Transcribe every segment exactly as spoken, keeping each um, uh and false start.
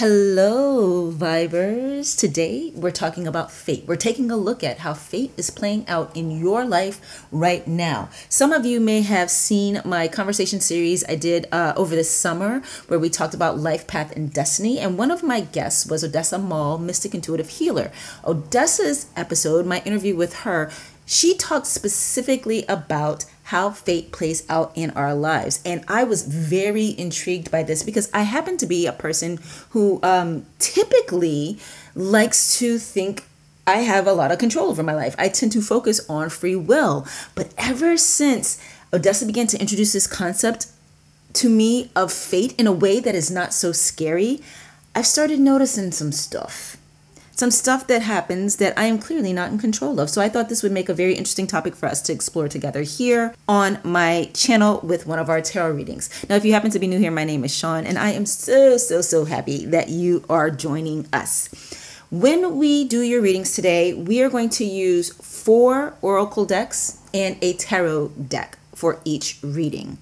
Hello, Vibers. Today we're talking about fate. We're taking a look at how fate is playing out in your life right now. Some of you may have seen my conversation series I did uh, over the summer where we talked about life path and destiny. And one of my guests was Odessa Mall, Mystic Intuitive Healer. Odessa's episode, my interview with her, she talked specifically about how fate plays out in our lives. And I was very intrigued by this because I happen to be a person who um, typically likes to think I have a lot of control over my life. I tend to focus on free will. But ever since Odessa began to introduce this concept to me of fate in a way that is not so scary, I've started noticing some stuff. Some stuff that happens that I am clearly not in control of. So I thought this would make a very interesting topic for us to explore together here on my channel with one of our tarot readings. Now, if you happen to be new here, my name is Sean, and I am so, so, so happy that you are joining us. When we do your readings today, we are going to use four oracle decks and a tarot deck for each reading.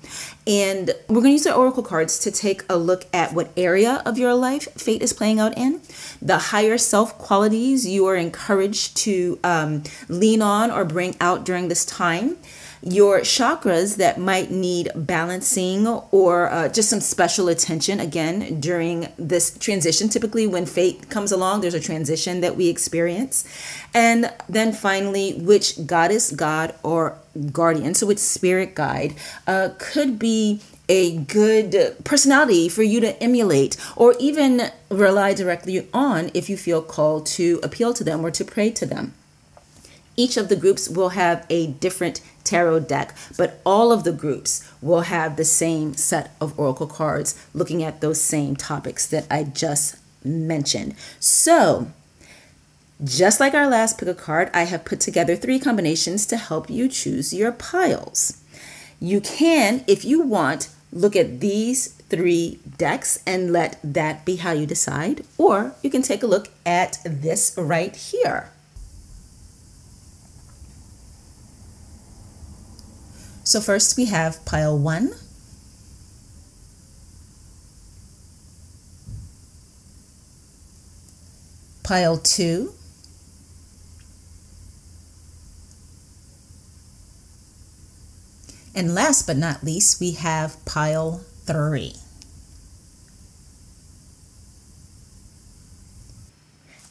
And we're going to use the oracle cards to take a look at what area of your life fate is playing out in, the higher self qualities you are encouraged to um, lean on or bring out during this time, your chakras that might need balancing or uh, just some special attention, again, during this transition. Typically when fate comes along, there's a transition that we experience. And then finally, which goddess, god, or guardian, so which spirit guide, uh, could be a good personality for you to emulate or even rely directly on if you feel called to appeal to them or to pray to them. Each of the groups will have a different tarot deck, but all of the groups will have the same set of oracle cards looking at those same topics that I just mentioned. So just like our last pick a card, I have put together three combinations to help you choose your piles. You can, if you want, look at these three decks and let that be how you decide, or you can take a look at this right here. So first we have pile one, pile two, and last but not least, we have pile three.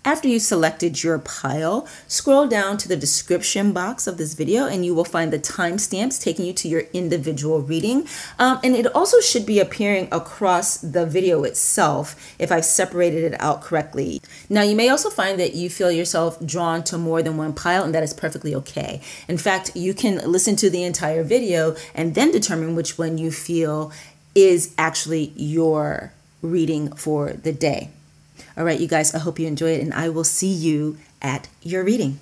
After you selected your pile, scroll down to the description box of this video and you will find the timestamps taking you to your individual reading. Um, and it also should be appearing across the video itself if I've separated it out correctly. Now, you may also find that you feel yourself drawn to more than one pile, and that is perfectly okay. In fact, you can listen to the entire video and then determine which one you feel is actually your reading for the day. All right, you guys, I hope you enjoy it, and I will see you at your reading.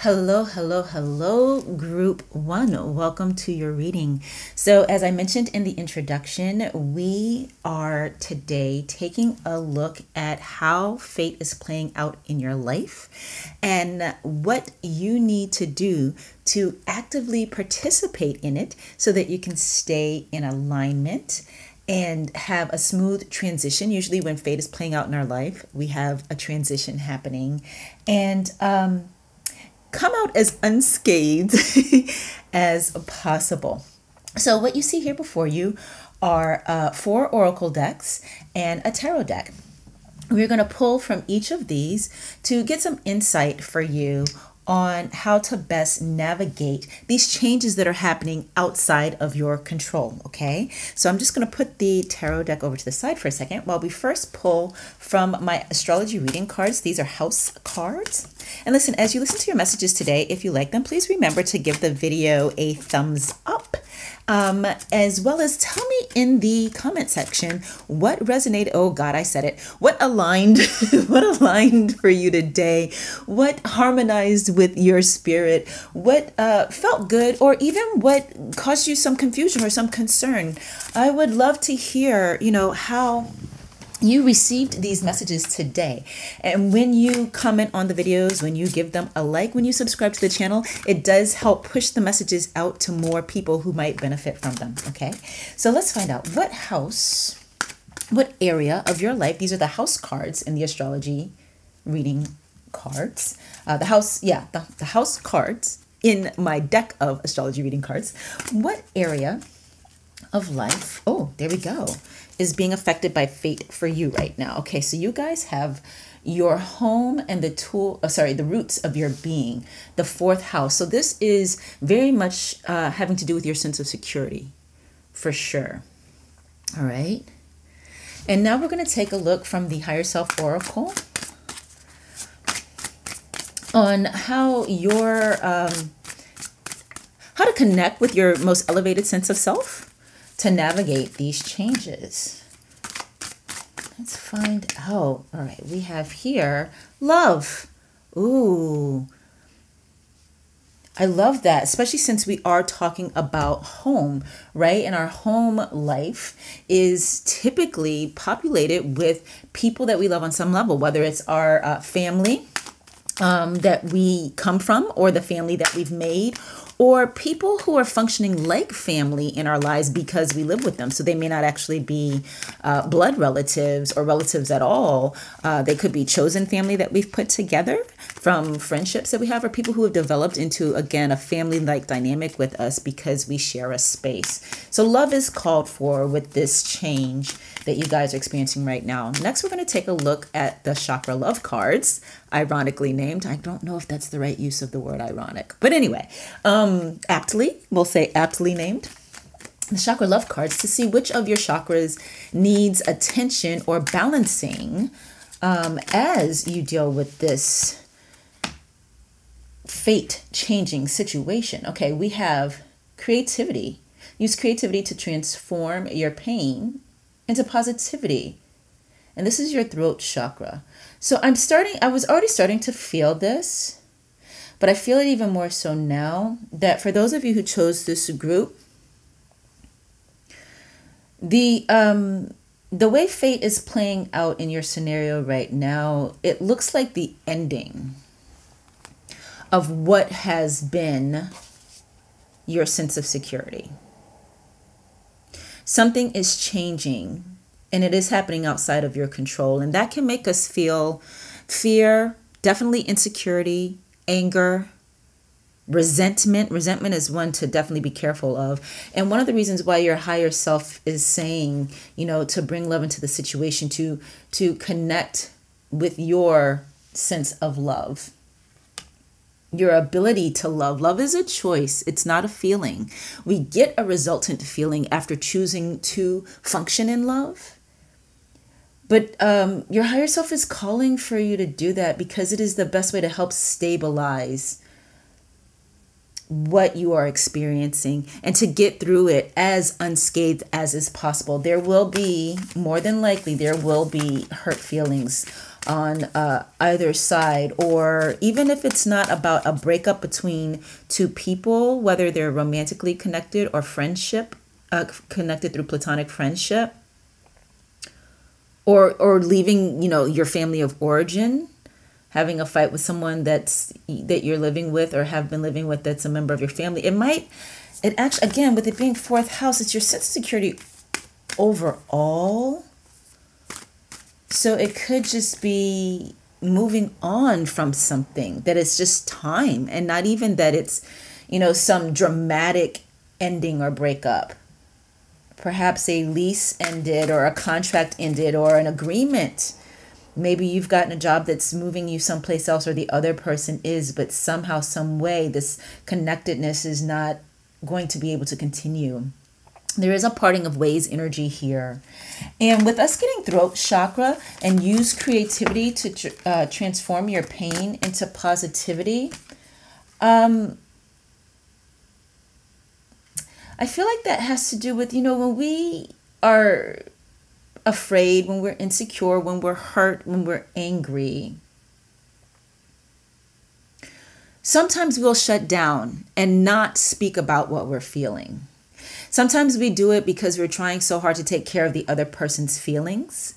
Hello, hello, hello, group one. Welcome to your reading. So as I mentioned in the introduction, we are today taking a look at how fate is playing out in your life and what you need to do to actively participate in it so that you can stay in alignment and have a smooth transition. Usually when fate is playing out in our life, we have a transition happening, and um, come out as unscathed as possible. So what you see here before you are uh, four oracle decks and a tarot deck. We're going to pull from each of these to get some insight for you on how to best navigate these changes that are happening outside of your control, okay? So I'm just gonna put the tarot deck over to the side for a second while we first pull from my astrology reading cards. These are house cards. And listen, as you listen to your messages today, if you like them, please remember to give the video a thumbs up, um, as well as tell me in the comment section what resonated, oh God, I said it, what aligned, what aligned for you today, what harmonized with your spirit, what uh, felt good, or even what caused you some confusion or some concern. I would love to hear, you know, how you received these messages today. And when you comment on the videos, when you give them a like, when you subscribe to the channel, it does help push the messages out to more people who might benefit from them, okay? So let's find out what house, what area of your life, these are the house cards in the astrology reading cards. Uh, the house, yeah, the, the house cards in my deck of astrology reading cards. What area of life, oh, there we go, is being affected by fate for you right now? Okay, so you guys have your home and the tool, oh, sorry, the roots of your being, the fourth house. So this is very much uh, having to do with your sense of security, for sure. All right. And now we're going to take a look from the Higher Self Oracle on how your, um, how to connect with your most elevated sense of self to navigate these changes. Let's find out. All right, we have here love. Ooh, I love that, especially since we are talking about home, right? And our home life is typically populated with people that we love on some level, whether it's our uh, family um, that we come from, or the family that we've made, or people who are functioning like family in our lives because we live with them. So they may not actually be uh, blood relatives or relatives at all. Uh, they could be chosen family that we've put together from friendships that we have, or people who have developed into, again, a family-like dynamic with us because we share a space. So love is called for with this change that you guys are experiencing right now. Next, we're going to take a look at the Chakra Love Cards, ironically named. I don't know if that's the right use of the word ironic, but anyway, um, aptly, we'll say aptly named, the Chakra Love Cards, to see which of your chakras needs attention or balancing um, as you deal with this fate-changing situation. Okay, we have creativity. Use creativity to transform your pain into positivity. And this is your throat chakra. So I'm starting, I was already starting to feel this, but I feel it even more so now, that for those of you who chose this group, the, um, the way fate is playing out in your scenario right now, it looks like the ending of what has been your sense of security. Something is changing, and it is happening outside of your control. And that can make us feel fear, definitely insecurity, anger, resentment. Resentment is one to definitely be careful of. And one of the reasons why your higher self is saying, you know, to bring love into the situation, to, to connect with your sense of love. Your ability to love. Love is a choice. It's not a feeling. We get a resultant feeling after choosing to function in love. But um, your higher self is calling for you to do that because it is the best way to help stabilize what you are experiencing and to get through it as unscathed as is possible. There will be, more than likely, there will be hurt feelings on uh, either side, or even if it's not about a breakup between two people, whether they're romantically connected or friendship, uh, connected through platonic friendship, or or leaving, you know, your family of origin, having a fight with someone that's that you're living with or have been living with that's a member of your family. It might, it actually, again, with it being fourth house, it's your sense of security overall. So it could just be moving on from something, that it's just time, and not even that it's, you know, some dramatic ending or breakup. Perhaps a lease ended, or a contract ended, or an agreement. Maybe you've gotten a job that's moving you someplace else, or the other person is, but somehow, some way, this connectedness is not going to be able to continue. There is a parting of ways energy here. And with us getting throat chakra and use creativity to uh, transform your pain into positivity, um, I feel like that has to do with, you know, when we are afraid, when we're insecure, when we're hurt, when we're angry, sometimes we'll shut down and not speak about what we're feeling. Sometimes we do it because we're trying so hard to take care of the other person's feelings,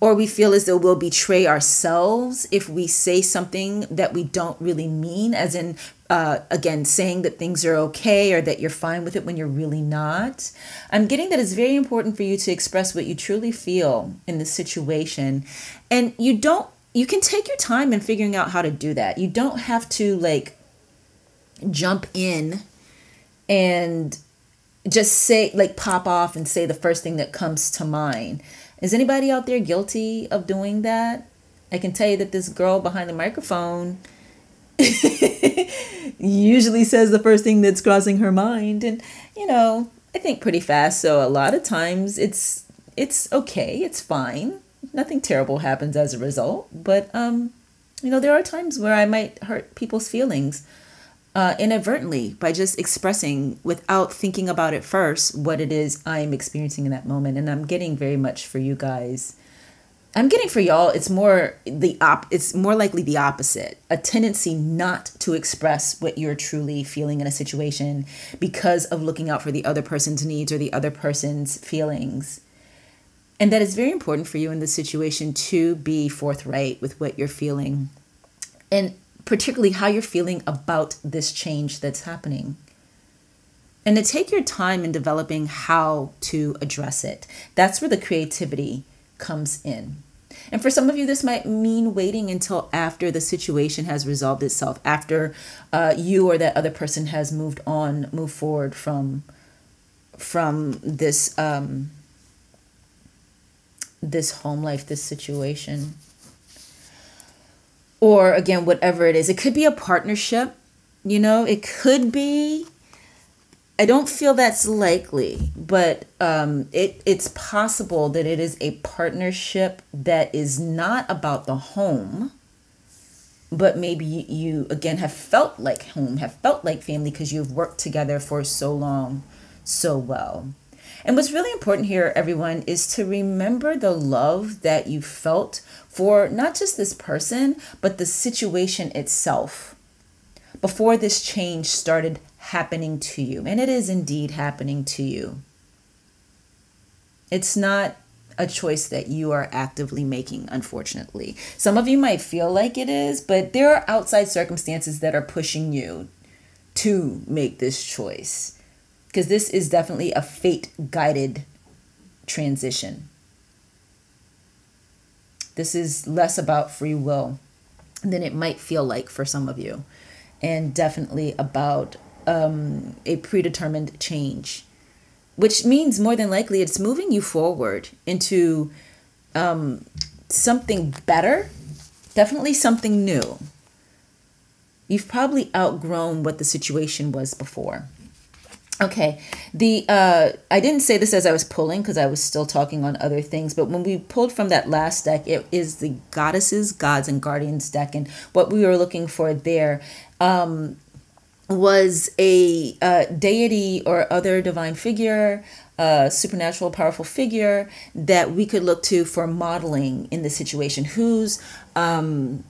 or we feel as though we'll betray ourselves if we say something that we don't really mean, as in, uh, again, saying that things are okay or that you're fine with it when you're really not. I'm getting that it's very important for you to express what you truly feel in this situation. And you don't, you can take your time in figuring out how to do that. You don't have to like jump in and just say, like pop off and say the first thing that comes to mind. Is anybody out there guilty of doing that? I can tell you that this girl behind the microphone usually says the first thing that's crossing her mind. And, you know, I think pretty fast. So a lot of times it's it's okay. It's fine. Nothing terrible happens as a result. But, um, you know, there are times where I might hurt people's feelings uh, inadvertently by just expressing without thinking about it first what it is I'm experiencing in that moment. And I'm getting very much for you guys. I'm getting for y'all, it's more the op it's more likely the opposite, a tendency not to express what you're truly feeling in a situation because of looking out for the other person's needs or the other person's feelings. And that is very important for you in this situation to be forthright with what you're feeling, and particularly how you're feeling about this change that's happening. And to take your time in developing how to address it. That's where the creativity comes in. And for some of you, this might mean waiting until after the situation has resolved itself, after uh, you or that other person has moved on, moved forward from, from this, um, this home life, this situation. Or again, whatever it is, it could be a partnership, you know, it could be, I don't feel that's likely, but um, it, it's possible that it is a partnership that is not about the home, but maybe you, again, have felt like home, have felt like family because you've worked together for so long, so well. And what's really important here, everyone, is to remember the love that you felt for not just this person, but the situation itself before this change started happening to you. And it is indeed happening to you. It's not a choice that you are actively making, unfortunately. Some of you might feel like it is, but there are outside circumstances that are pushing you to make this choice, because this is definitely a fate-guided transition. This is less about free will than it might feel like for some of you, and definitely about um, a predetermined change, which means more than likely it's moving you forward into um, something better, definitely something new. You've probably outgrown what the situation was before. Okay, the uh, I didn't say this as I was pulling because I was still talking on other things, but when we pulled from that last deck, it is the Goddesses, Gods, and Guardians deck, and what we were looking for there um, was a uh, deity or other divine figure, uh, supernatural, powerful figure that we could look to for modeling in this situation, whose um,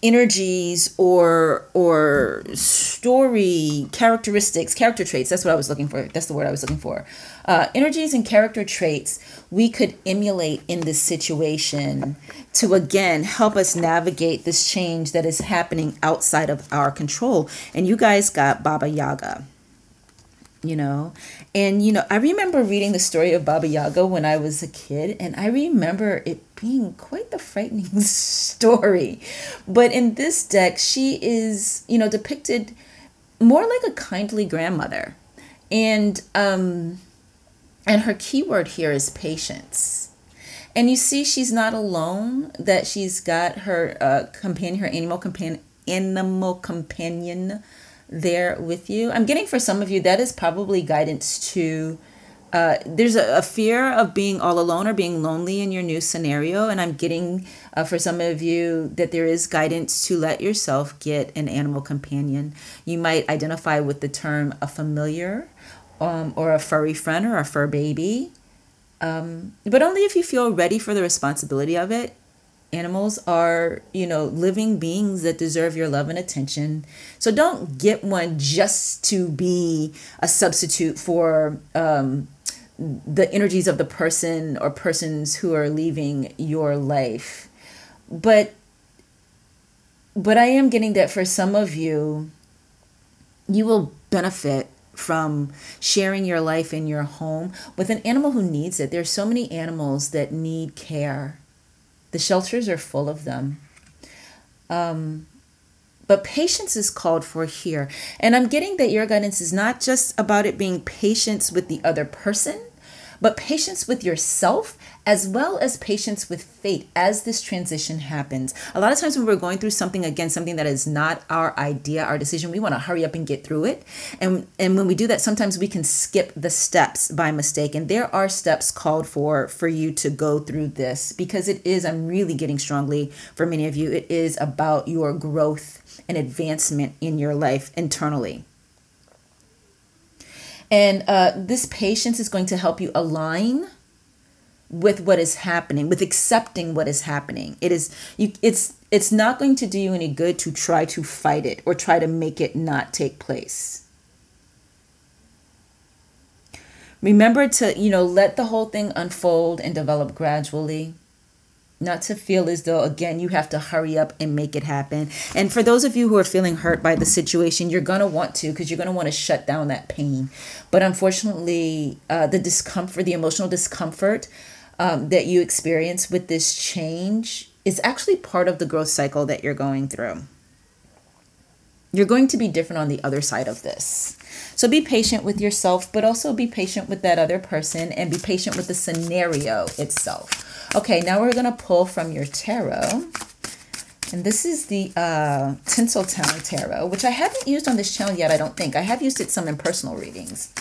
energies or or story characteristics, character traits, that's what I was looking for. That's the word I was looking for. Uh, energies and character traits we could emulate in this situation to, again, help us navigate this change that is happening outside of our control. And you guys got Baba Yaga, you know. And, you know, I remember reading the story of Baba Yaga when I was a kid, and I remember it being quite the frightening story. But in this deck, she is, you know, depicted more like a kindly grandmother. And um, and her keyword here is patience. And you see she's not alone, that she's got her uh, companion, her animal companion, animal companion there with you. I'm getting for some of you that is probably guidance to Uh, there's a, a fear of being all alone or being lonely in your new scenario. And I'm getting uh, for some of you that there is guidance to let yourself get an animal companion. You might identify with the term a familiar um, or a furry friend or a fur baby. Um, but only if you feel ready for the responsibility of it. Animals are, you know, living beings that deserve your love and attention. So don't get one just to be a substitute for um, the energies of the person or persons who are leaving your life. But, but I am getting that for some of you, you will benefit from sharing your life in your home with an animal who needs it. There's so many animals that need care. The shelters are full of them. Um, but patience is called for here. And I'm getting that your guidance is not just about it being patience with the other person, but patience with yourself, as well as patience with fate as this transition happens. A lot of times when we're going through something, again, something that is not our idea, our decision, we want to hurry up and get through it. And, and when we do that, sometimes we can skip the steps by mistake. And there are steps called for for you to go through this, because it is, I'm really getting strongly for many of you, it is about your growth and advancement in your life internally. And uh, this patience is going to help you align with what is happening, with accepting what is happening. It is you. It's it's not going to do you any good to try to fight it or try to make it not take place. Remember to, you know, let the whole thing unfold and develop gradually. Not to feel as though, again, you have to hurry up and make it happen. And for those of you who are feeling hurt by the situation, you're going to want to, because you're going to want to shut down that pain. But unfortunately, uh, the discomfort, the emotional discomfort um, that you experience with this change is actually part of the growth cycle that you're going through. You're going to be different on the other side of this. So be patient with yourself, but also be patient with that other person, and be patient with the scenario itself. Okay, now we're going to pull from your tarot, and this is the uh, Tinseltown Tarot, which I haven't used on this channel yet, I don't think. I have used it some in personal readings.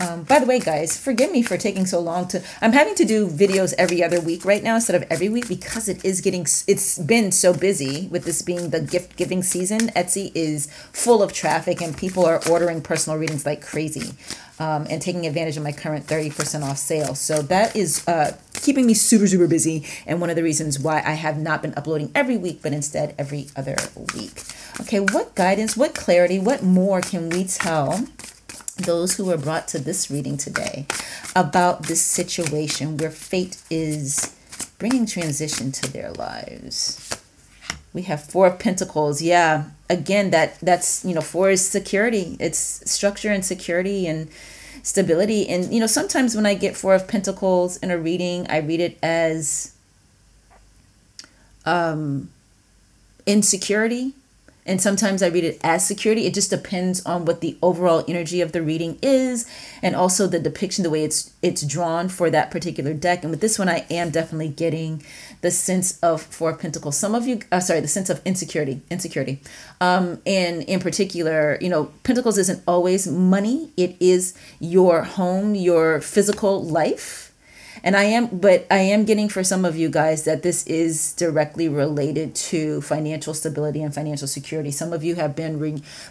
Um, by the way, guys, forgive me for taking so long to, I'm having to do videos every other week right now instead of every week, because it is getting, it's been so busy with this being the gift giving season. Etsy is full of traffic and people are ordering personal readings like crazy, um, and taking advantage of my current thirty percent off sale. So that is, uh, keeping me super, super busy, and one of the reasons why I have not been uploading every week, but instead every other week. Okay, what guidance, what clarity, what more can we tell those who were brought to this reading today about this situation where fate is bringing transition to their lives? We have Four of Pentacles. Yeah, again, that that's, you know, four is security. It's structure and security and stability. And, you know, sometimes when I get Four of Pentacles in a reading, I read it as um, insecurity. And sometimes I read it as security. It just depends on what the overall energy of the reading is, and also the depiction, the way it's it's drawn for that particular deck. And with this one, I am definitely getting the sense of Four of Pentacles. Some of you, uh, sorry, the sense of insecurity, insecurity. Um, and in particular, you know, Pentacles isn't always money. It is your home, your physical life. And I am, but I am getting for some of you guys that this is directly related to financial stability and financial security. Some of you have been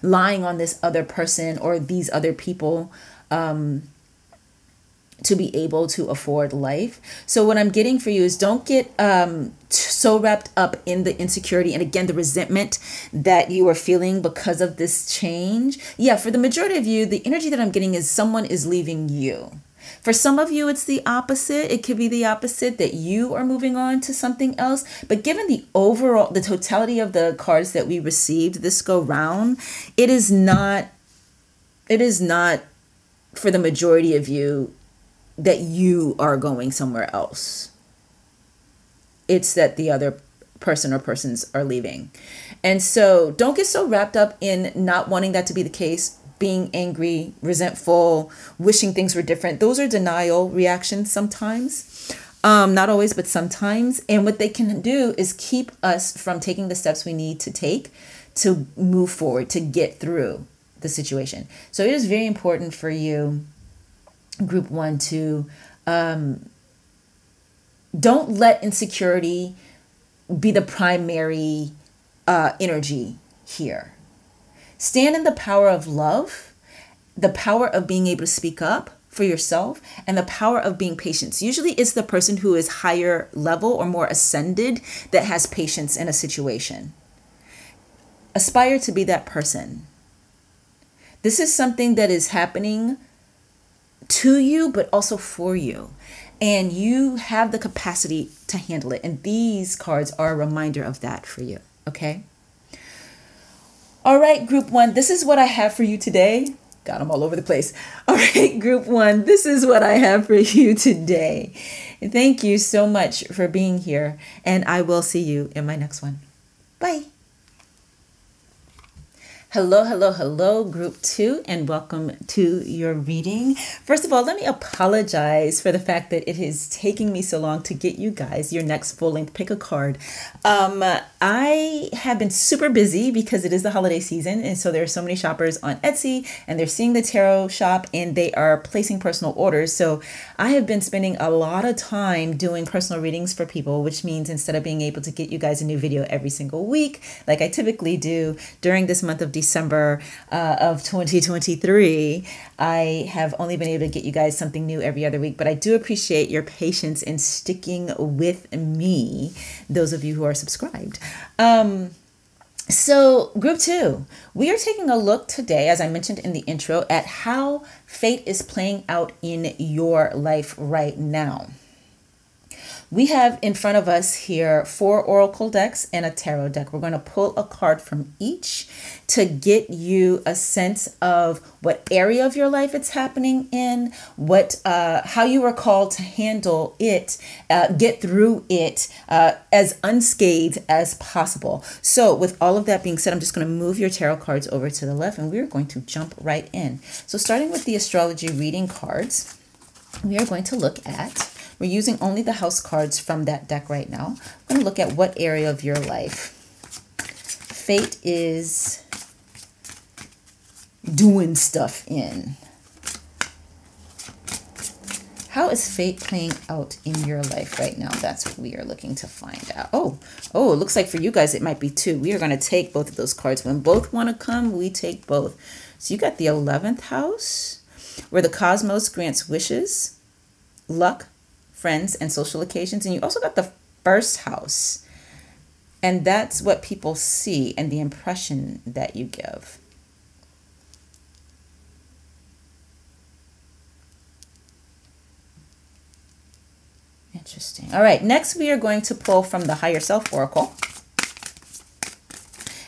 relying on this other person or these other people um, to be able to afford life. So what I'm getting for you is, don't get um, so wrapped up in the insecurity and, again, the resentment that you are feeling because of this change. Yeah, for the majority of you, the energy that I'm getting is someone is leaving you. For some of you, it's the opposite. It could be the opposite, that you are moving on to something else. But given the overall, the totality of the cards that we received this go round, it is not, it is not for the majority of you that you are going somewhere else. It's that the other person or persons are leaving. And so don't get so wrapped up in not wanting that to be the case, being angry, resentful, wishing things were different. Those are denial reactions sometimes. Um, not always, but sometimes. And what they can do is keep us from taking the steps we need to take to move forward, to get through the situation. So it is very important for you, group one, to um, don't let insecurity be the primary uh, energy here. Stand in the power of love, the power of being able to speak up for yourself, and the power of being patient. Usually it's the person who is higher level or more ascended that has patience in a situation. Aspire to be that person. This is something that is happening to you, but also for you. And you have the capacity to handle it. And these cards are a reminder of that for you. Okay. All right, group one, this is what I have for you today. God, I'm all over the place. All right, group one, this is what I have for you today. Thank you so much for being here. And I will see you in my next one. Bye. Hello, hello, hello, group two, and welcome to your reading. First of all, let me apologize for the fact that it is taking me so long to get you guys your next full-length pick a card. Um, I have been super busy because it is the holiday season, and so there are so many shoppers on Etsy, and they're seeing the tarot shop, and they are placing personal orders. So I have been spending a lot of time doing personal readings for people, which means instead of being able to get you guys a new video every single week, like I typically do during this month of December, December uh, of twenty twenty-three, I have only been able to get you guys something new every other week, but I do appreciate your patience in sticking with me, those of you who are subscribed. Um, so group two, we are taking a look today, as I mentioned in the intro, at how fate is playing out in your life right now. We have in front of us here four oracle decks and a tarot deck. We're going to pull a card from each to get you a sense of what area of your life it's happening in, what, uh, how you are called to handle it, uh, get through it uh, as unscathed as possible. So with all of that being said, I'm just going to move your tarot cards over to the left, and we're going to jump right in. So starting with the astrology reading cards, we are going to look at, we're using only the house cards from that deck right now. I'm going to look at what area of your life fate is doing stuff in. How is fate playing out in your life right now? That's what we are looking to find out. Oh, oh, it looks like for you guys, it might be two. We are going to take both of those cards. When both want to come, we take both. So you got the eleventh house, where the cosmos grants wishes, luck, friends, and social occasions. And you also got the first house. And that's what people see and the impression that you give. Interesting. All right, next we are going to pull from the Higher Self Oracle.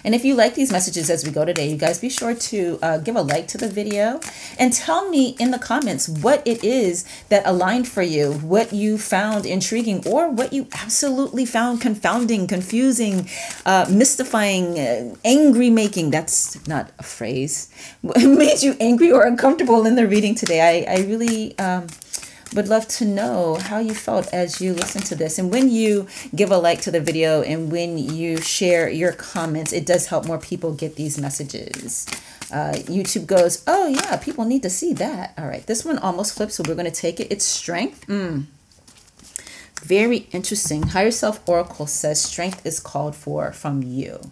And if you like these messages as we go today, you guys be sure to uh, give a like to the video and tell me in the comments what it is that aligned for you, what you found intriguing, or what you absolutely found confounding, confusing, uh, mystifying, uh, angry-making. That's not a phrase. It made you angry or uncomfortable in the reading today. I, I really... Um, would love to know how you felt as you listen to this. And when you give a like to the video and when you share your comments, it does help more people get these messages. Uh, YouTube goes, oh yeah, people need to see that. All right, this one almost flipped, so we're gonna take it. It's strength. Mm. Very interesting. Higher Self Oracle says strength is called for from you.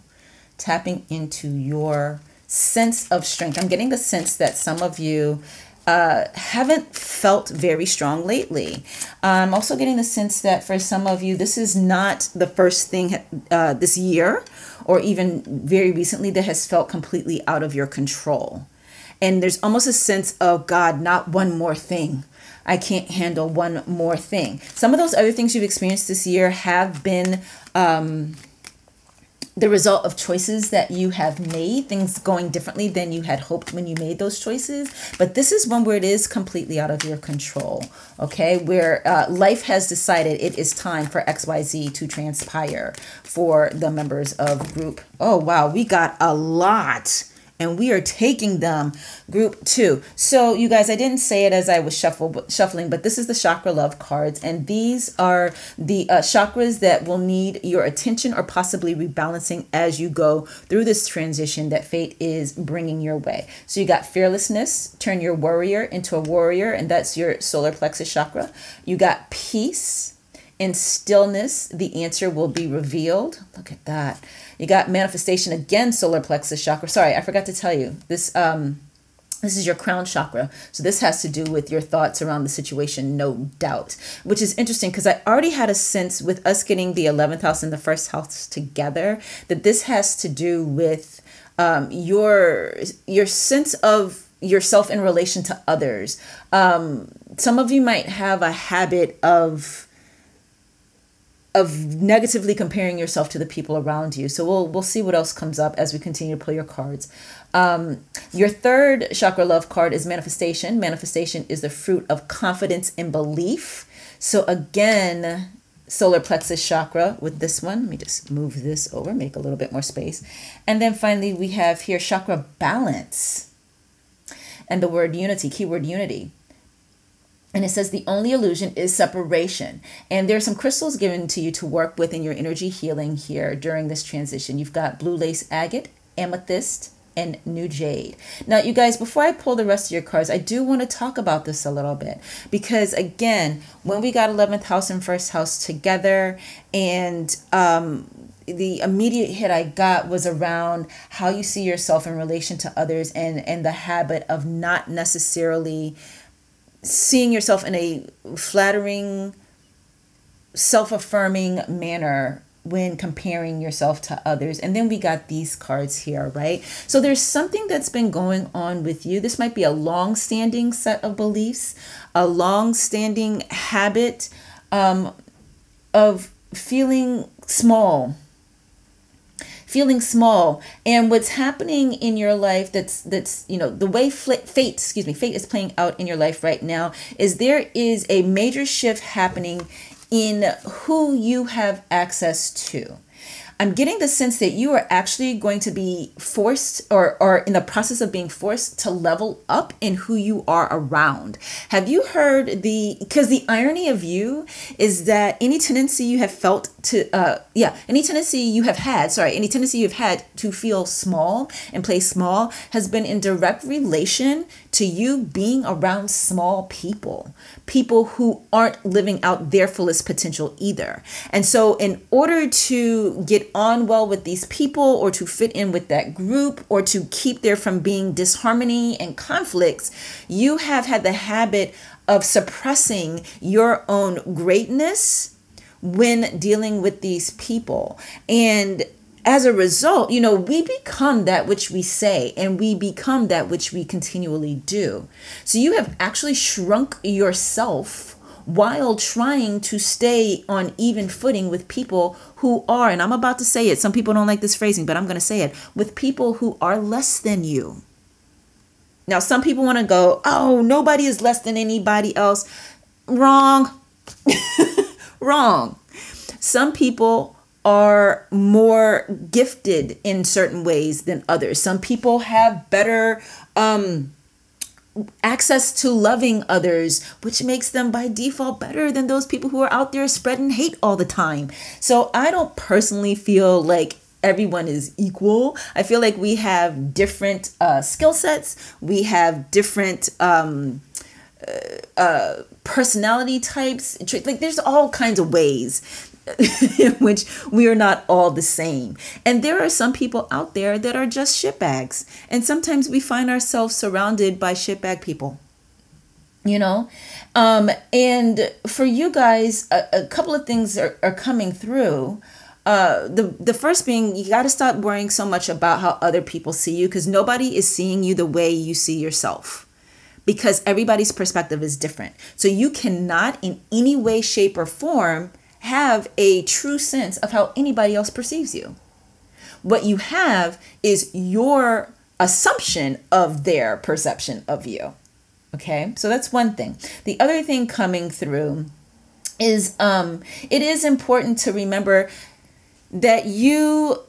Tapping into your sense of strength. I'm getting the sense that some of you Uh, haven't felt very strong lately. I'm also getting the sense that for some of you, this is not the first thing uh, this year or even very recently that has felt completely out of your control. And there's almost a sense of, God, not one more thing. I can't handle one more thing. Some of those other things you've experienced this year have been um, the result of choices that you have made, things going differently than you had hoped when you made those choices. But this is one where it is completely out of your control, okay? Where uh, life has decided it is time for X Y Z to transpire for the members of group. Oh, wow, we got a lot. And we are taking them, group two. So you guys, I didn't say it as I was shuffle, shuffling, but this is the Chakra Love Cards. And these are the uh, chakras that will need your attention or possibly rebalancing as you go through this transition that fate is bringing your way. So you got fearlessness, turn your warrior into a warrior, and that's your solar plexus chakra. You got peace. In stillness, the answer will be revealed. Look at that. You got manifestation again, solar plexus chakra. Sorry, I forgot to tell you. This um, this is your crown chakra. So this has to do with your thoughts around the situation, no doubt, which is interesting because I already had a sense with us getting the eleventh house and the first house together that this has to do with um, your your sense of yourself in relation to others. Um, some of you might have a habit of of negatively comparing yourself to the people around you. So we'll, we'll see what else comes up as we continue to play your cards. Um, your third chakra love card is manifestation. Manifestation is the fruit of confidence and belief. So again, solar plexus chakra with this one. Let me just move this over, make a little bit more space. And then finally, we have here chakra balance and the word unity, keyword unity. And it says the only illusion is separation. And there are some crystals given to you to work with in your energy healing here during this transition. You've got blue lace agate, amethyst, and new jade. Now, you guys, before I pull the rest of your cards, I do want to talk about this a little bit. Because again, when we got eleventh house and first house together, and um, the immediate hit I got was around how you see yourself in relation to others, and, and the habit of not necessarily seeing yourself in a flattering, self-affirming manner when comparing yourself to others. And then we got these cards here, right? So there's something that's been going on with you. This might be a long-standing set of beliefs, a long-standing habit um, of feeling small, feeling small. And what's happening in your life, that's, that's, you know, the way fate, excuse me, fate is playing out in your life right now, is there is a major shift happening in who you have access to. I'm getting the sense that you are actually going to be forced, or or in the process of being forced, to level up in who you are around. Have you heard the, because the irony of you is that any tendency you have felt to, uh, yeah, any tendency you have had, sorry, any tendency you've had to feel small and play small has been in direct relation to you being around small people, people who aren't living out their fullest potential either. And so in order to get on well with these people, or to fit in with that group, or to keep there from being disharmony and conflicts, you have had the habit of suppressing your own greatness when dealing with these people. And as a result, you know, we become that which we say, and we become that which we continually do. So you have actually shrunk yourself while trying to stay on even footing with people who are, and I'm about to say it, some people don't like this phrasing, but I'm going to say it, with people who are less than you. Now, some people want to go, oh, nobody is less than anybody else. Wrong. Wrong. Some people are more gifted in certain ways than others. Some people have better um, access to loving others, which makes them by default better than those people who are out there spreading hate all the time. So I don't personally feel like everyone is equal. I feel like we have different uh, skill sets. We have different um, uh, personality types. Like, there's all kinds of ways in which we are not all the same. And there are some people out there that are just shitbags. And sometimes we find ourselves surrounded by shitbag people, you know? Um, and for you guys, a, a couple of things are, are coming through. Uh, the, the first being, you got to stop worrying so much about how other people see you, because nobody is seeing you the way you see yourself, because everybody's perspective is different. So you cannot in any way, shape, or form have a true sense of how anybody else perceives you. What you have is your assumption of their perception of you. Okay, so that's one thing. The other thing coming through is um, it is important to remember that you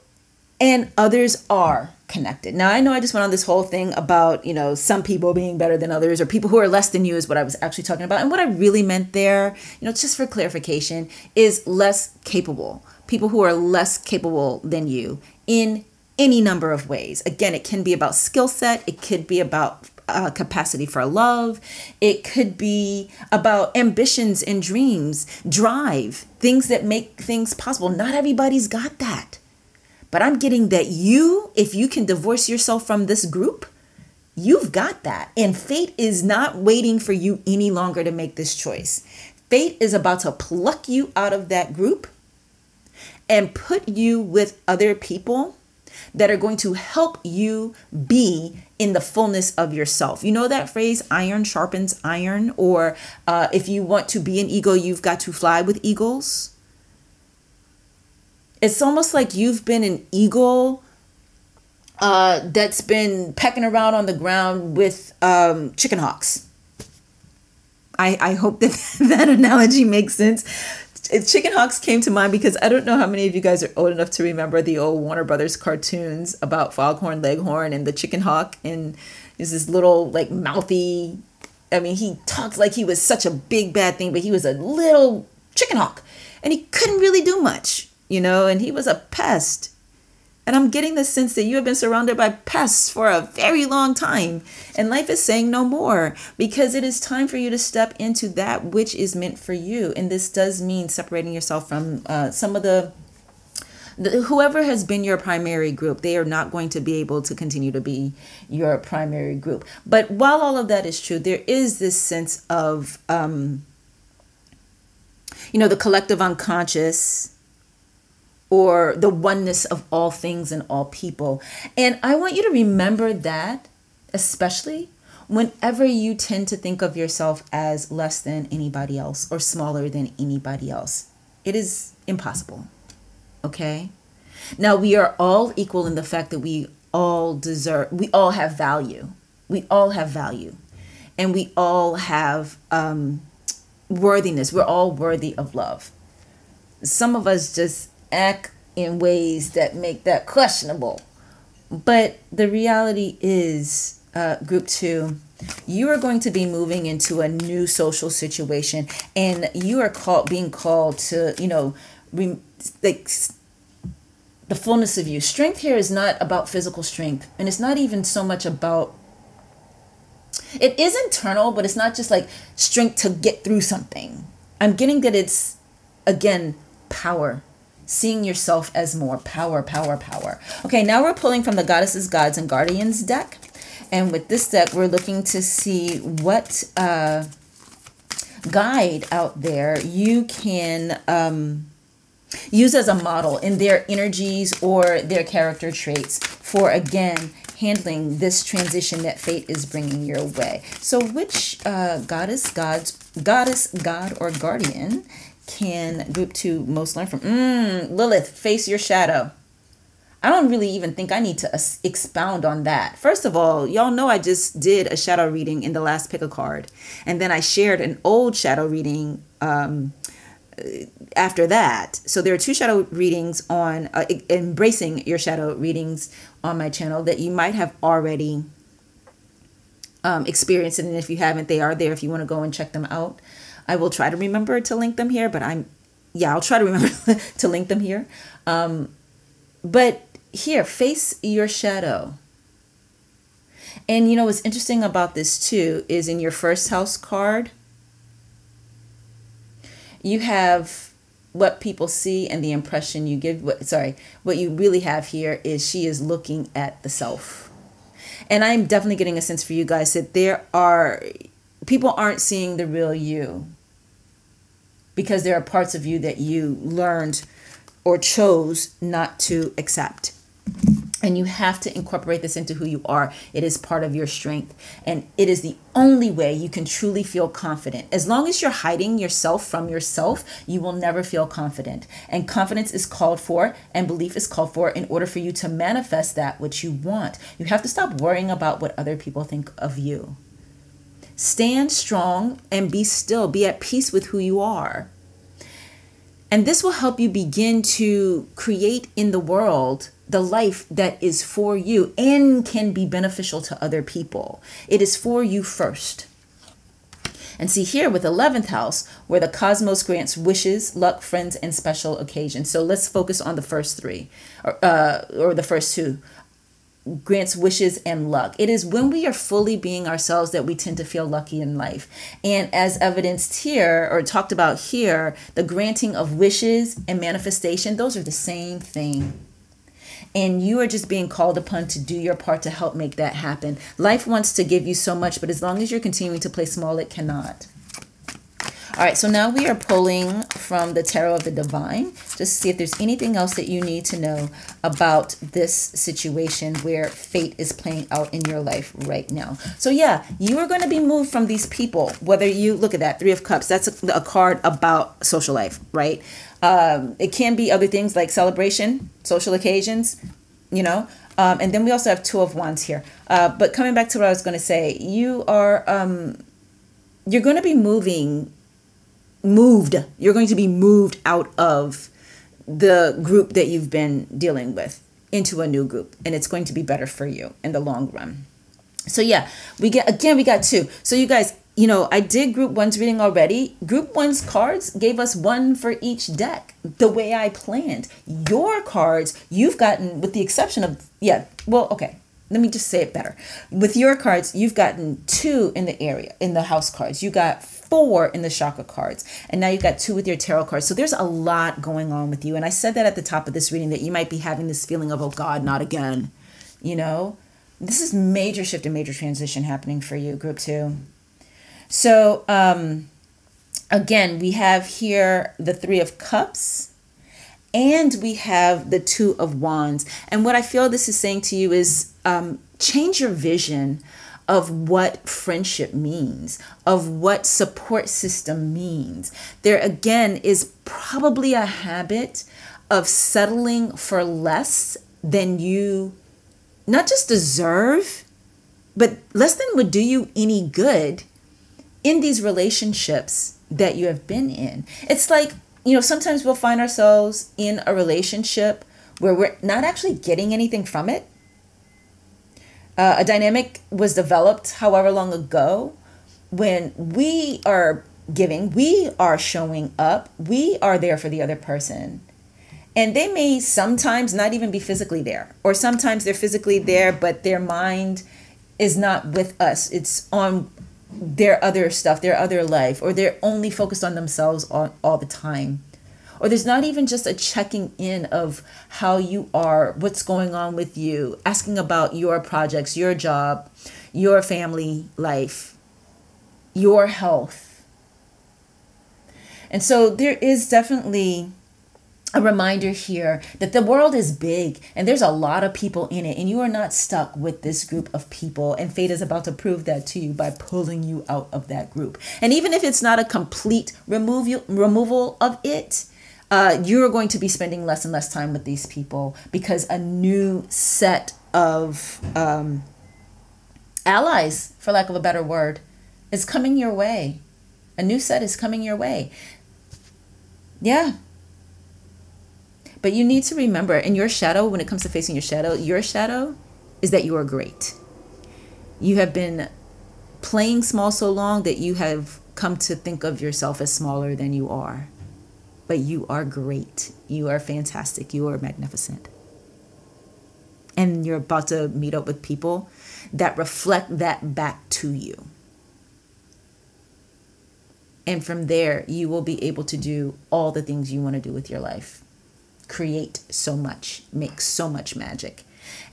and others are connected. Now, I know I just went on this whole thing about, you know, some people being better than others, or people who are less than you is what I was actually talking about. And what I really meant there, you know, just for clarification, is less capable. People who are less capable than you in any number of ways. Again, it can be about skill set. It could be about Uh, capacity for love. It could be about ambitions and dreams, drive, things that make things possible. Not everybody's got that. But I'm getting that you, if you can divorce yourself from this group, you've got that. And fate is not waiting for you any longer to make this choice. Fate is about to pluck you out of that group and put you with other people that are going to help you be in the fullness of yourself. You know that phrase, iron sharpens iron, or uh, if you want to be an eagle, you've got to fly with eagles. It's almost like you've been an eagle uh, that's been pecking around on the ground with um, chicken hawks. I, I hope that that analogy makes sense. Chicken hawks came to mind because I don't know how many of you guys are old enough to remember the old Warner Brothers cartoons about Foghorn Leghorn and the chicken hawk. And there's this little like mouthy, I mean, he talked like he was such a big bad thing, but he was a little chicken hawk and he couldn't really do much, you know, and he was a pest. And I'm getting the sense that you have been surrounded by pests for a very long time. And life is saying no more, because it is time for you to step into that which is meant for you. And this does mean separating yourself from uh, some of the, the, whoever has been your primary group. They are not going to be able to continue to be your primary group. But while all of that is true, there is this sense of, um, you know, the collective unconscious, or the oneness of all things and all people. And I want you to remember that, especially whenever you tend to think of yourself as less than anybody else or smaller than anybody else. It is impossible, okay? Now, we are all equal in the fact that we all deserve, we all have value. We all have value. And we all have um, worthiness. We're all worthy of love. Some of us just act in ways that make that questionable. But the reality is, uh, group two, you are going to be moving into a new social situation, and you are called, being called to, you know, re, like the fullness of you. Strength here is not about physical strength, and it's not even so much about, it is internal, but it's not just like strength to get through something. I'm getting that it's, again, power. Seeing yourself as more power, power, power. Okay, now we're pulling from the Goddesses, Gods, and Guardians deck. And with this deck, we're looking to see what uh, guide out there you can um, use as a model in their energies or their character traits for, again, handling this transition that fate is bringing your way. So which uh, goddess, gods, goddess, god, or guardian can group two most learn from? Mm, Lilith, face your shadow. I don't really even think I need to expound on that. First of all, y'all know I just did a shadow reading in the last pick a card. And then I shared an old shadow reading um, after that. So there are two shadow readings on uh, embracing your shadow readings on my channel that you might have already um, experienced. And if you haven't, they are there if you want to go and check them out. I will try to remember to link them here, but I'm, yeah, I'll try to remember to link them here. Um, but here, face your shadow. And you know, what's interesting about this too, is in your first house card, you have what people see and the impression you give. What, sorry, what you really have here is she is looking at the self. And I'm definitely getting a sense for you guys that there are, people aren't seeing the real you, because there are parts of you that you learned or chose not to accept. And you have to incorporate this into who you are. It is part of your strength. And it is the only way you can truly feel confident. As long as you're hiding yourself from yourself, you will never feel confident. And confidence is called for, and belief is called for, in order for you to manifest that which you want. You have to stop worrying about what other people think of you. Stand strong and be still. Be at peace with who you are. And this will help you begin to create in the world the life that is for you and can be beneficial to other people. It is for you first. And see here with eleventh house, where the cosmos grants wishes, luck, friends, and special occasions. So let's focus on the first three, or, uh, or the first two. Grants wishes and luck. It is when we are fully being ourselves that we tend to feel lucky in life. And as evidenced here, or talked about here, the granting of wishes and manifestation, those are the same thing. And you are just being called upon to do your part to help make that happen. Life wants to give you so much, but as long as you're continuing to play small, it cannot. All right, so now we are pulling from from the Tarot of the Divine, just to see if there's anything else that you need to know about this situation where fate is playing out in your life right now. So yeah, you are going to be moved from these people, whether you look at that Three of Cups, that's a, a card about social life, right? Um, it can be other things like celebration, social occasions, you know. Um, and then we also have Two of Wands here. Uh, but coming back to what I was going to say, you are, um, you're going to be moving, moved. You're going to be moved out of the group that you've been dealing with into a new group. And it's going to be better for you in the long run. So yeah, we get, again, we got two. So you guys, you know, I did group one's reading already. Group one's cards gave us one for each deck, the way I planned. Your cards, you've gotten, with the exception of, yeah, well, okay, let me just say it better. With your cards, you've gotten two in the area, in the house cards. You got four in the chakra cards. And now you've got two with your tarot cards. So there's a lot going on with you. And I said that at the top of this reading, that you might be having this feeling of, oh God, not again. You know, this is major shift and major transition happening for you, group two. So, um, again, we have here the Three of Cups and we have the Two of Wands. And what I feel this is saying to you is um, change your vision of what friendship means, of what support system means. There, again, is probably a habit of settling for less than you not just deserve, but less than would do you any good in these relationships that you have been in. It's like, you know, sometimes we'll find ourselves in a relationship where we're not actually getting anything from it. Uh, a dynamic was developed however long ago when we are giving, we are showing up, we are there for the other person. And they may sometimes not even be physically there, or sometimes they're physically there, but their mind is not with us. It's on their other stuff, their other life, or they're only focused on themselves all, all the time. Or there's not even just a checking in of how you are, what's going on with you, asking about your projects, your job, your family life, your health. And so there is definitely a reminder here that the world is big and there's a lot of people in it, and you are not stuck with this group of people, and fate is about to prove that to you by pulling you out of that group. And even if it's not a complete remove you, removal of it, uh, you're going to be spending less and less time with these people because a new set of um, allies, for lack of a better word, is coming your way. A new set is coming your way. Yeah. But you need to remember, in your shadow, when it comes to facing your shadow, your shadow is that you are great. You have been playing small so long that you have come to think of yourself as smaller than you are. But you are great. You are fantastic. You are magnificent. And you're about to meet up with people that reflect that back to you. And from there, you will be able to do all the things you want to do with your life. Create so much, make so much magic,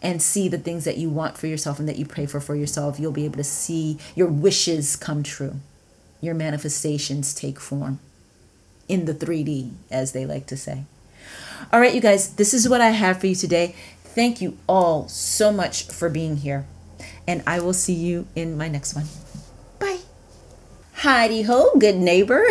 and see the things that you want for yourself and that you pray for for yourself. You'll be able to see your wishes come true, your manifestations take form in the three D, as they like to say. All right, you guys, this is what I have for you today. Thank you all so much for being here, and I will see you in my next one. Bye. Heidi ho, good neighbor.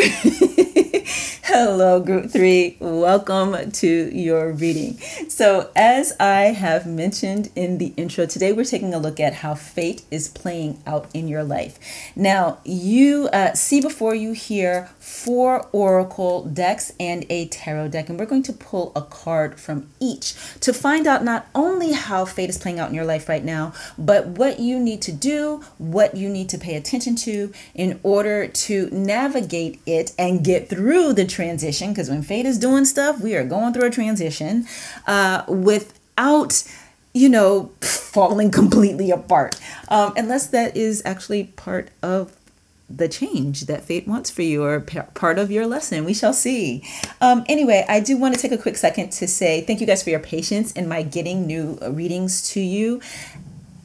Hello, group three. Welcome to your reading. So as I have mentioned in the intro, today we're taking a look at how fate is playing out in your life. Now, you uh, see before you here four oracle decks and a tarot deck, and we're going to pull a card from each to find out not only how fate is playing out in your life right now, but what you need to do, what you need to pay attention to in order to navigate it and get through the transition, because when fate is doing stuff, we are going through a transition uh, without, you know, falling completely apart, um, unless that is actually part of the change that fate wants for you, or part of your lesson. We shall see. Um, anyway, I do want to take a quick second to say thank you guys for your patience in my getting new readings to you.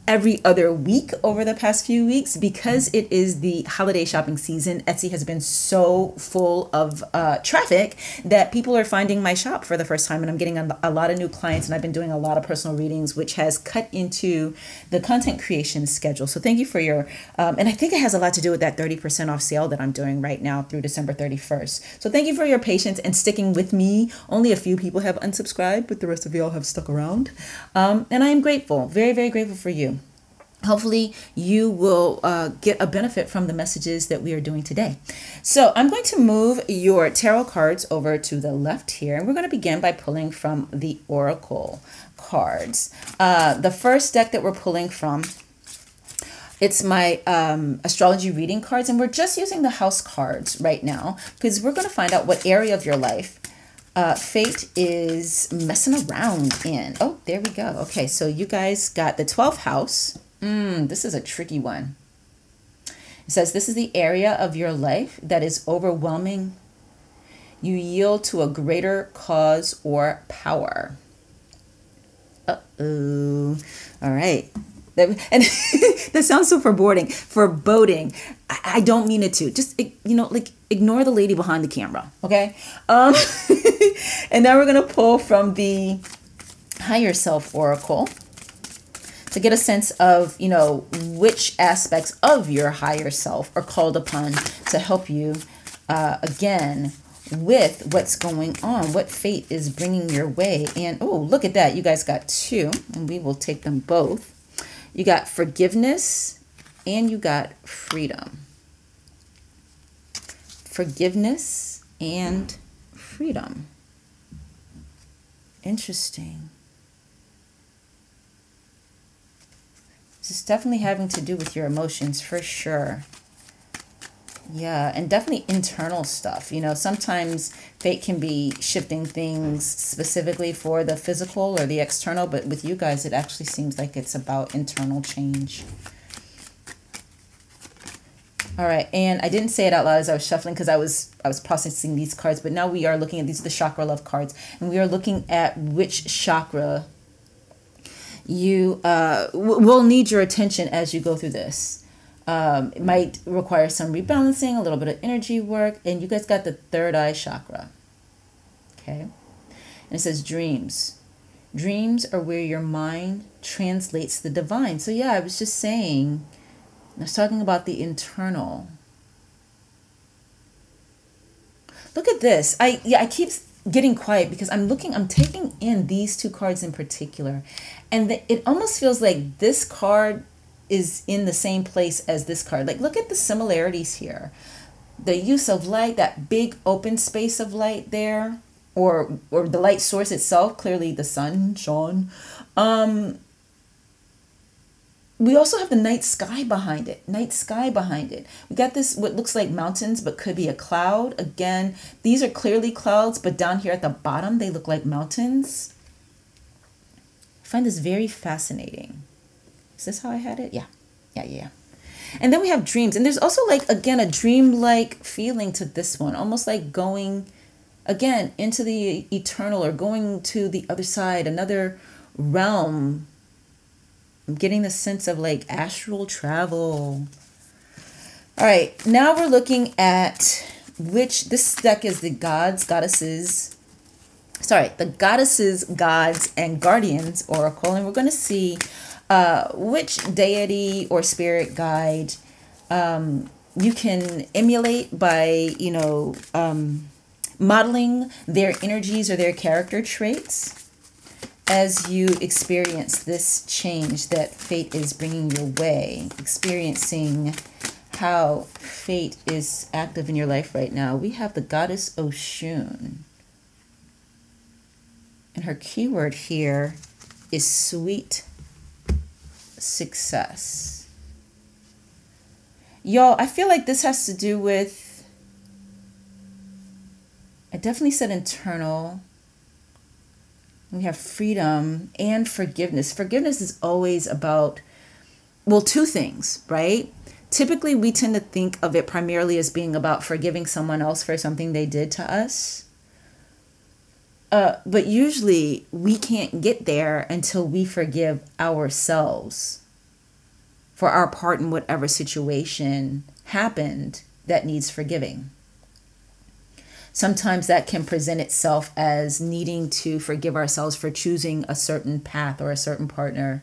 every other week over the past few weeks because it is the holiday shopping season. Etsy has been so full of uh, traffic that people are finding my shop for the first time, and I'm getting a, a lot of new clients, and I've been doing a lot of personal readings, which has cut into the content creation schedule. So thank you for your, um, and I think it has a lot to do with that thirty percent off sale that I'm doing right now through December thirty-first. So thank you for your patience and sticking with me. Only a few people have unsubscribed, but the rest of y'all have stuck around. Um, and I am grateful, very, very grateful for you. Hopefully you will uh, get a benefit from the messages that we are doing today. So I'm going to move your tarot cards over to the left here, and we're going to begin by pulling from the Oracle cards. Uh, the first deck that we're pulling from, it's my um, astrology reading cards, and we're just using the house cards right now because we're going to find out what area of your life Uh, fate is messing around in. Oh, there we go. Okay, so you guys got the twelfth house. Mm, this is a tricky one. It says this is the area of your life that is overwhelming. You yield to a greater cause or power. Uh-oh. All right. That, and that sounds so foreboding. Foreboding. I, I don't mean it to. Just, you know, like, ignore the lady behind the camera, okay? Um, and now we're going to pull from the Higher Self Oracle to get a sense of, you know, which aspects of your higher self are called upon to help you, uh, again, with what's going on, what fate is bringing your way. And, oh, look at that. You guys got two, and we will take them both. You got forgiveness, and you got freedom. Forgiveness and freedom. Interesting. This is definitely having to do with your emotions for sure. Yeah, and definitely internal stuff. You know, sometimes fate can be shifting things specifically for the physical or the external, but with you guys, it actually seems like it's about internal change. All right, and I didn't say it out loud as I was shuffling because I was I was processing these cards, but now we are looking at, these are the Chakra Love cards, and we are looking at which chakra you uh, will need your attention as you go through this. Um, it might require some rebalancing, a little bit of energy work, and you guys got the third eye chakra. Okay, and it says dreams. Dreams are where your mind translates the divine. So yeah, I was just saying, I was talking about the internal. Look at this. I yeah, I keep getting quiet because I'm looking, I'm taking in these two cards in particular, and the, it almost feels like this card is in the same place as this card. Like, look at the similarities here. The use of light, that big open space of light there, or or the light source itself, clearly the sun, Sean. Um, we also have the night sky behind it, night sky behind it. We got this, what looks like mountains, but could be a cloud. Again, these are clearly clouds, but down here at the bottom, they look like mountains. I find this very fascinating. Is this how I had it? Yeah, yeah, yeah. And then we have dreams. And there's also like, again, a dreamlike feeling to this one, almost like going, again, into the eternal or going to the other side, another realm. I'm getting the sense of like astral travel. All right, now we're looking at which, this deck is the Gods, Goddesses, sorry, the Goddesses, Gods, and Guardians Oracle. And we're going to see Uh, which deity or spirit guide um, you can emulate by, you know, um, modeling their energies or their character traits as you experience this change that fate is bringing your way, experiencing how fate is active in your life right now. We have the goddess Oshun, and her keyword here is sweet success. Y'all, I feel like this has to do with, I definitely said internal. We have freedom and forgiveness. Forgiveness is always about, well, two things, right? Typically, we tend to think of it primarily as being about forgiving someone else for something they did to us. Uh, but usually we can't get there until we forgive ourselves for our part in whatever situation happened that needs forgiving. Sometimes that can present itself as needing to forgive ourselves for choosing a certain path or a certain partner.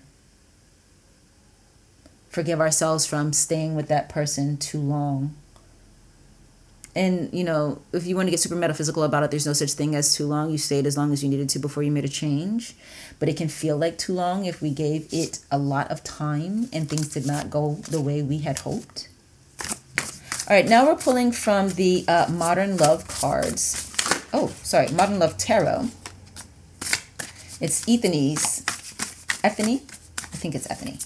Forgive ourselves from staying with that person too long. And, you know, if you want to get super metaphysical about it, there's no such thing as too long. You stayed as long as you needed to before you made a change. But it can feel like too long if we gave it a lot of time and things did not go the way we had hoped. All right, now we're pulling from the uh, Modern Love Cards. Oh, sorry, Modern Love Tarot. It's Ethony's, Ethony? I think it's Ethony.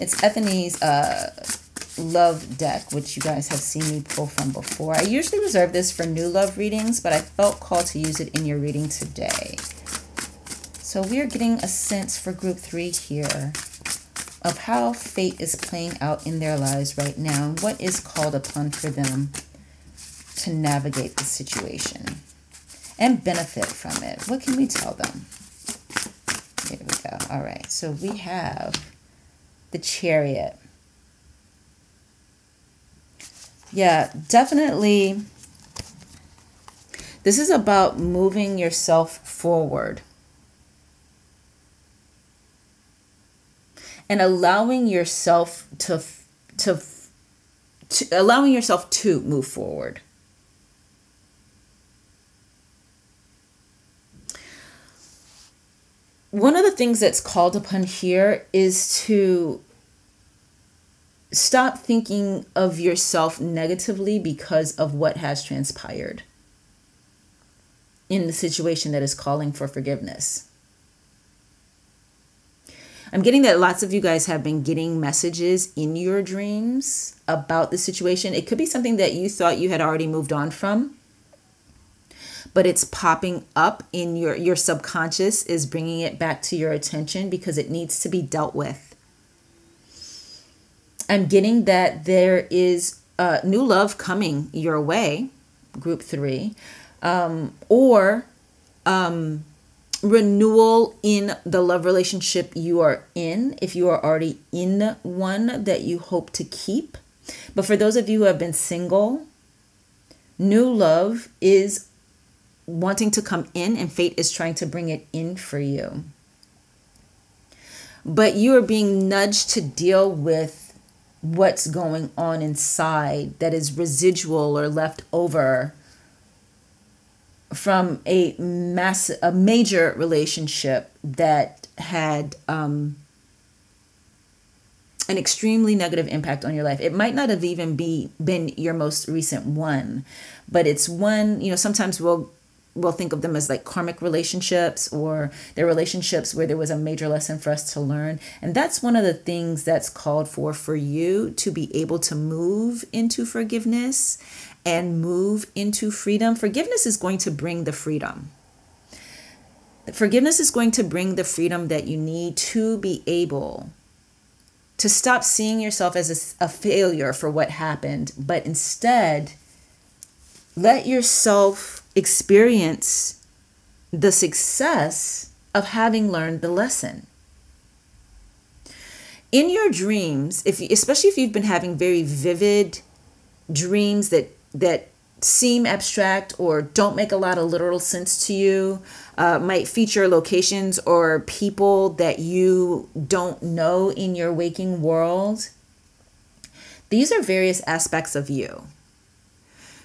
It's Ethony's uh, Love Deck, which you guys have seen me pull from before. I usually reserve this for new love readings, but I felt called to use it in your reading today. So we are getting a sense for group three here of how fate is playing out in their lives right now and what is called upon for them to navigate the situation and benefit from it. What can we tell them? There we go. All right. So we have the Chariot. Yeah, definitely. This is about moving yourself forward and allowing yourself to, to, to, allowing yourself to move forward. One of the things that's called upon here is to stop thinking of yourself negatively because of what has transpired in the situation that is calling for forgiveness. I'm getting that lots of you guys have been getting messages in your dreams about the situation. It could be something that you thought you had already moved on from, but it's popping up in your, your subconscious is bringing it back to your attention because it needs to be dealt with. I'm getting that there is a new love coming your way, group three, um, or, um, renewal in the love relationship you are in, if you are already in one that you hope to keep. But for those of you who have been single, new love is wanting to come in and fate is trying to bring it in for you. But you are being nudged to deal with what's going on inside that is residual or left over from a mass, a major relationship that had um, an extremely negative impact on your life. It might not have even be been your most recent one, but it's one, you know, sometimes we'll, we'll think of them as like karmic relationships or their relationships where there was a major lesson for us to learn. And that's one of the things that's called for, for you to be able to move into forgiveness and move into freedom. Forgiveness is going to bring the freedom. Forgiveness is going to bring the freedom that you need to be able to stop seeing yourself as a, a failure for what happened, but instead let yourself experience the success of having learned the lesson. In your dreams, if especially if you've been having very vivid dreams that that seem abstract or don't make a lot of literal sense to you, uh, might feature locations or people that you don't know in your waking world. These are various aspects of you.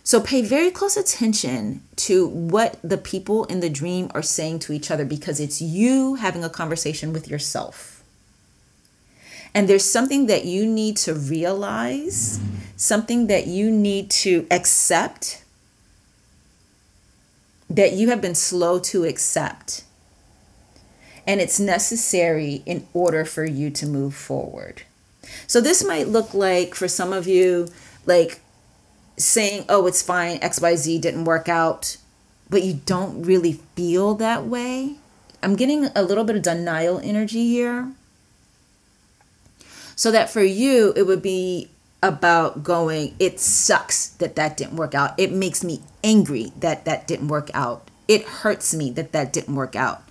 So pay very close attention to what the people in the dream are saying to each other, because it's you having a conversation with yourself. And there's something that you need to realize, something that you need to accept, that you have been slow to accept. And it's necessary in order for you to move forward. So this might look like, for some of you, like saying, oh, it's fine, X Y Z didn't work out, but you don't really feel that way. I'm getting a little bit of denial energy here. So that for you, it would be about going, it sucks that that didn't work out. It makes me angry that that didn't work out. It hurts me that that didn't work out.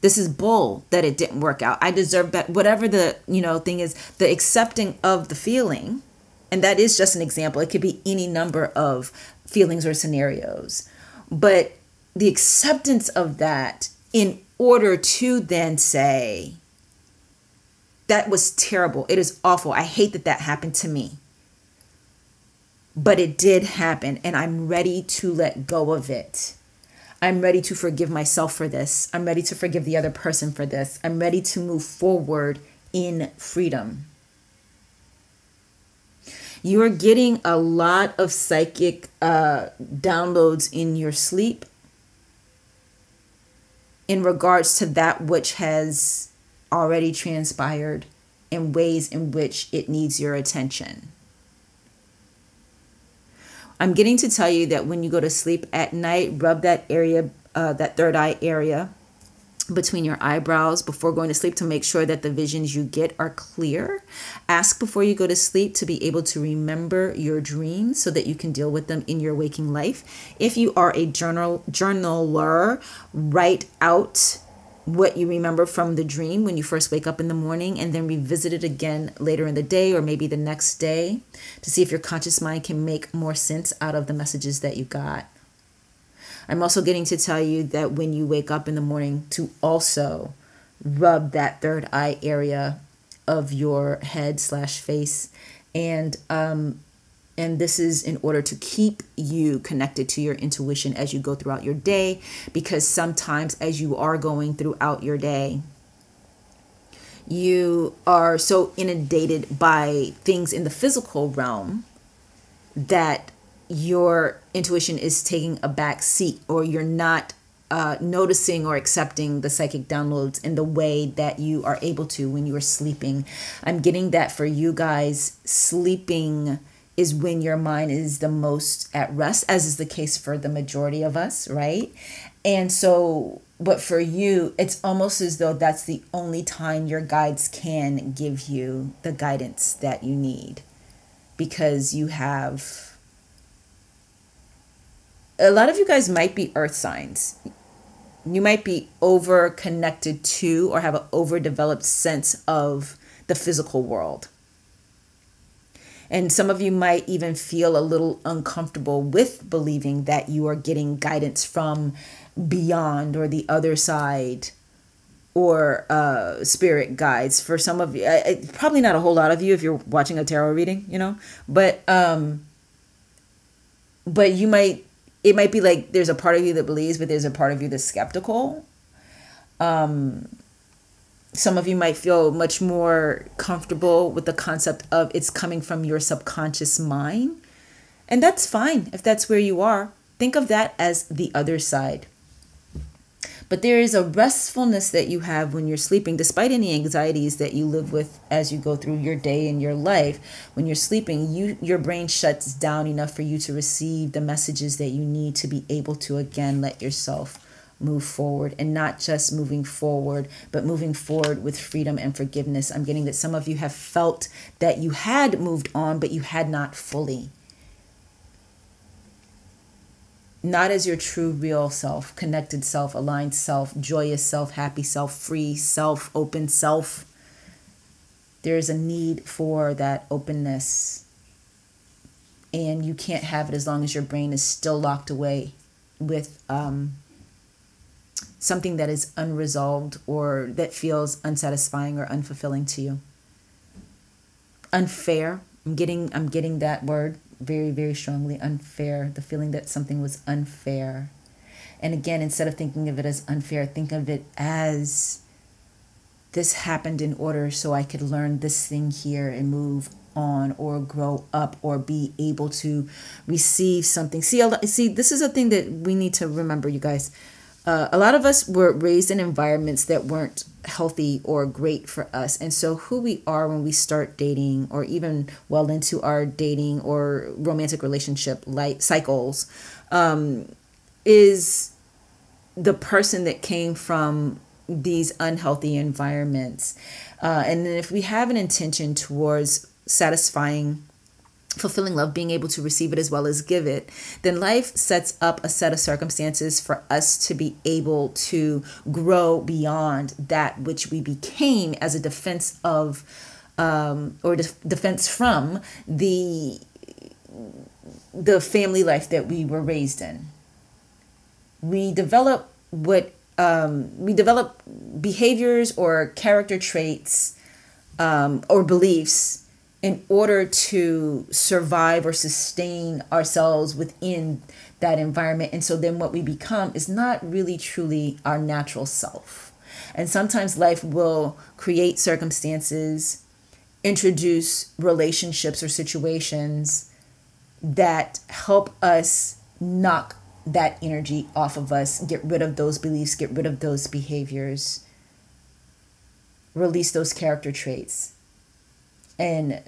This is bull that it didn't work out. I deserve that. Whatever the, you know, thing is, the accepting of the feeling. And that is just an example. It could be any number of feelings or scenarios, but the acceptance of that in order to then say, that was terrible. It is awful. I hate that that happened to me. But it did happen, and I'm ready to let go of it. I'm ready to forgive myself for this. I'm ready to forgive the other person for this. I'm ready to move forward in freedom. You are getting a lot of psychic uh, downloads in your sleep in regards to that which has already transpired and ways in which it needs your attention. I'm getting to tell you that when you go to sleep at night, rub that area, uh, that third eye area between your eyebrows before going to sleep to make sure that the visions you get are clear. Ask before you go to sleep to be able to remember your dreams so that you can deal with them in your waking life. If you are a journal journaler, write out what you remember from the dream when you first wake up in the morning, and then revisit it again later in the day or maybe the next day to see if your conscious mind can make more sense out of the messages that you got. I'm also getting to tell you that when you wake up in the morning to also rub that third eye area of your head slash face. And, um, and this is in order to keep you connected to your intuition as you go throughout your day, because sometimes as you are going throughout your day, you are so inundated by things in the physical realm that your intuition is taking a back seat, or you're not uh, noticing or accepting the psychic downloads in the way that you are able to when you are sleeping. I'm getting that for you guys, sleeping is when your mind is the most at rest, as is the case for the majority of us, right? And so, but for you, it's almost as though that's the only time your guides can give you the guidance that you need, because you have, a lot of you guys might be earth signs. You might be over connected to, or have an overdeveloped sense of the physical world. And some of you might even feel a little uncomfortable with believing that you are getting guidance from beyond or the other side or uh, spirit guides. For some of you, I, probably not a whole lot of you if you're watching a tarot reading, you know, but um, but you might, it might be like there's a part of you that believes, but there's a part of you that's skeptical. Um Some of you might feel much more comfortable with the concept of it's coming from your subconscious mind. And that's fine if that's where you are. Think of that as the other side. But there is a restfulness that you have when you're sleeping, despite any anxieties that you live with as you go through your day and your life. When you're sleeping, you, your brain shuts down enough for you to receive the messages that you need to be able to, again, let yourself move forward, and not just moving forward, but moving forward with freedom and forgiveness. I'm getting that some of you have felt that you had moved on, but you had not fully. Not as your true, real self, connected self, aligned self, joyous self, happy self, free self, open self. There is a need for that openness. And you can't have it as long as your brain is still locked away with, um, something that is unresolved or that feels unsatisfying or unfulfilling to you. Unfair. I'm getting, I'm getting that word very, very strongly. Unfair. The feeling that something was unfair. And again, instead of thinking of it as unfair, think of it as this happened in order so I could learn this thing here and move on or grow up or be able to receive something. See, see, this is a thing that we need to remember, you guys. Uh, a lot of us were raised in environments that weren't healthy or great for us. And so who we are when we start dating, or even well into our dating or romantic relationship life cycles, um, is the person that came from these unhealthy environments. Uh, and then if we have an intention towards satisfying fulfilling love, being able to receive it as well as give it, then life sets up a set of circumstances for us to be able to grow beyond that which we became as a defense of um, or de- defense from the the family life that we were raised in. We develop what um, we develop behaviors or character traits um, or beliefs in order to survive or sustain ourselves within that environment. And so then what we become is not really truly our natural self. And sometimes life will create circumstances, introduce relationships or situations that help us knock that energy off of us, get rid of those beliefs, get rid of those behaviors, release those character traits, and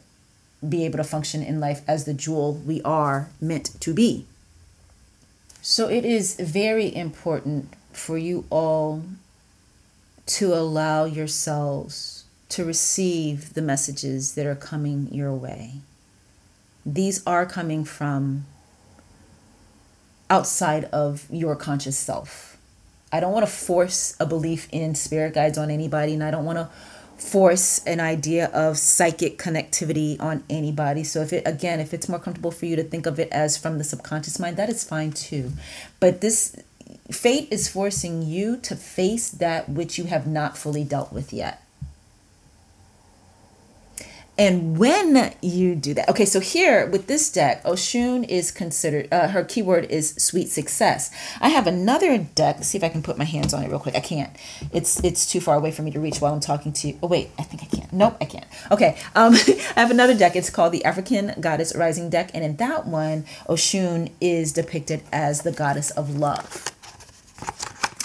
be able to function in life as the jewel we are meant to be. So it is very important for you all to allow yourselves to receive the messages that are coming your way. These are coming from outside of your conscious self. I don't want to force a belief in spirit guides on anybody, and I don't want to force an idea of psychic connectivity on anybody. So if it, again, if it's more comfortable for you to think of it as from the subconscious mind, that is fine too. But this fate is forcing you to face that which you have not fully dealt with yet. And when you do that, okay, so here with this deck, Oshun is considered, uh, her keyword is sweet success. I have another deck. Let's see if I can put my hands on it real quick. I can't. It's it's too far away for me to reach while I'm talking to you. Oh, wait, I think I can. Nope, I can't. Okay, um, I have another deck. It's called the African Goddess Rising deck. And in that one, Oshun is depicted as the goddess of love.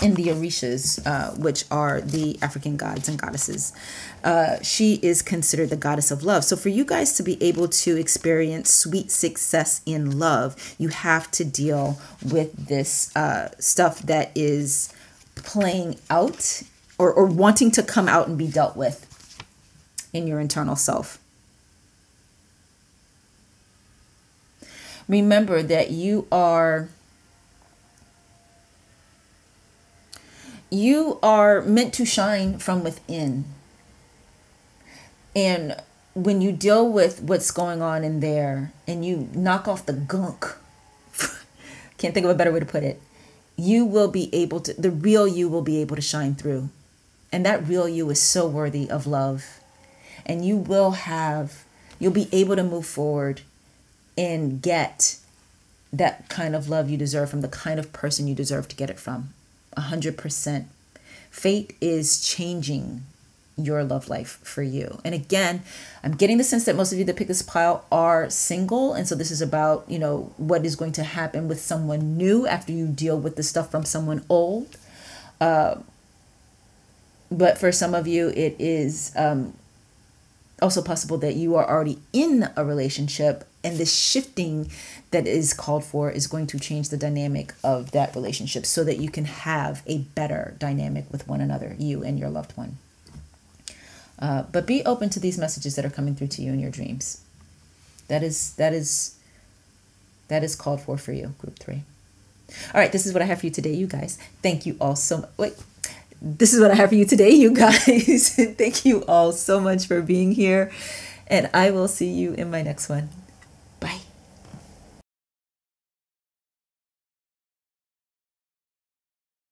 In the Orishas, uh, which are the African gods and goddesses, uh, she is considered the goddess of love. So for you guys to be able to experience sweet success in love, you have to deal with this uh, stuff that is playing out or, or wanting to come out and be dealt with in your internal self. Remember that you are... You are meant to shine from within. And when you deal with what's going on in there and you knock off the gunk, can't think of a better way to put it, you will be able to, the real you will be able to shine through. And that real you is so worthy of love. And you will have, you'll be able to move forward and get that kind of love you deserve from the kind of person you deserve to get it from. one hundred percent. Fate is changing your love life for you. And again, I'm getting the sense that most of you that pick this pile are single. And so this is about, you know, what is going to happen with someone new after you deal with the stuff from someone old. Uh, but for some of you, it is um, also possible that you are already in a relationship, and the shifting that is called for is going to change the dynamic of that relationship so that you can have a better dynamic with one another, you and your loved one. Uh, but be open to these messages that are coming through to you in your dreams. That is, that is, that is called for for you, group three. All right, this is what I have for you today, you guys. Thank you all so much. Wait. This is what I have for you today, you guys. Thank you all so much for being here. And I will see you in my next one.